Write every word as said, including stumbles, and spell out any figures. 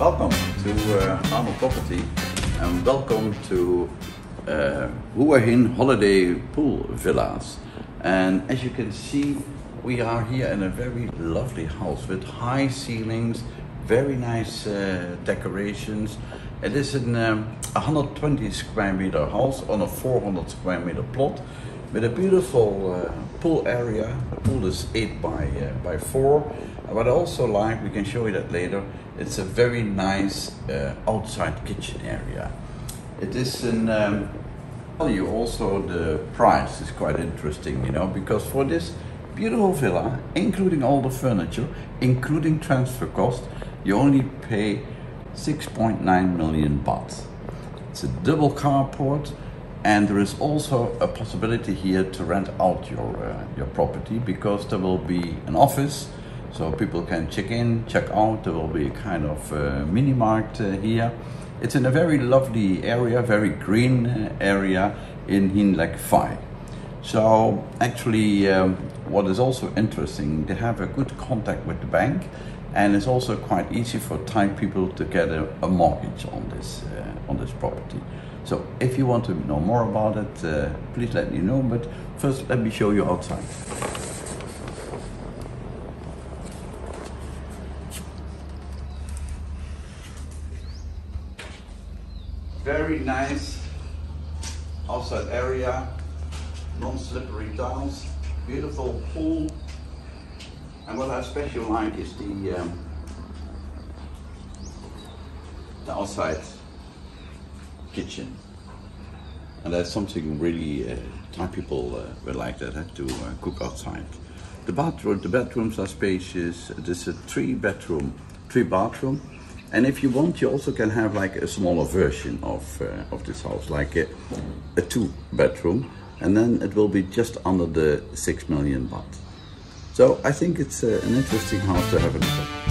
Welcome to uh, Arnold Property and welcome to uh, Hua Hin Holiday Pool Villas. And as you can see, we are here in a very lovely house with high ceilings, very nice uh, decorations. It is an um, one hundred twenty square meter house on a four hundred square meter plot with a beautiful uh, pool area. The pool is eight by uh, by four. What I also like, we can show you that later, it's a very nice uh, outside kitchen area. It is an um, value also. The price is quite interesting, you know, because for this beautiful villa, including all the furniture, including transfer cost, you only pay six point nine million baht. It's a double carport. And there is also a possibility here to rent out your uh, your property, because there will be an office, so people can check in, check out. There will be a kind of uh, mini market uh, here. It's in a very lovely area, very green uh, area in Hinlek Fai. So actually, um, what is also interesting, they have a good contact with the bank, and it's also quite easy for Thai people to get a, a mortgage on this uh, on this property. So if you want to know more about it, uh, please let me know, but first let me show you outside. Very nice outside area, non-slippery tiles, beautiful pool. And what I especially like is the, um, the outside kitchen, and that's something really uh, Thai people uh, will like, that had to uh, cook outside. The bathroom, the bedrooms are spacious. This is a three bedroom, three bathroom, and if you want, you also can have like a smaller version of uh, of this house, like a, a two bedroom, and then it will be just under the six million baht. So I think it's uh, an interesting house to have a look at.